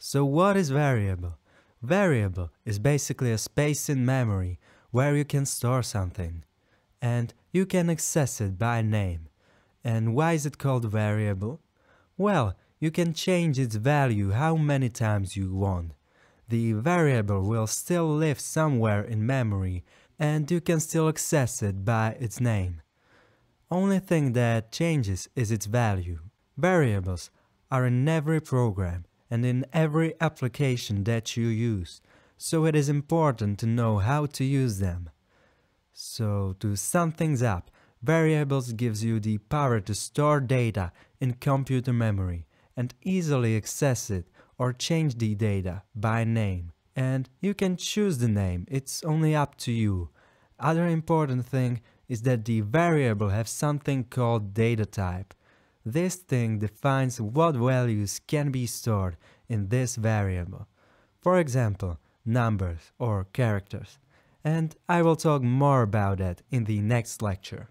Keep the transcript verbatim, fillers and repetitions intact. So what is variable? Variable is basically a space in memory where you can store something, and you can access it by name. And why is it called variable? Well, you can change its value how many times you want. The variable will still live somewhere in memory, and you can still access it by its name. Only thing that changes is its value. Variables are in every program and in every application that you use, so it is important to know how to use them. So, to sum things up, variables gives you the power to store data in computer memory and easily access it or change the data by name. And you can choose the name, it's only up to you. Other important thing is that the variable has something called data type. This thing defines what values can be stored in this variable. For example, numbers or characters. And I will talk more about that in the next lecture.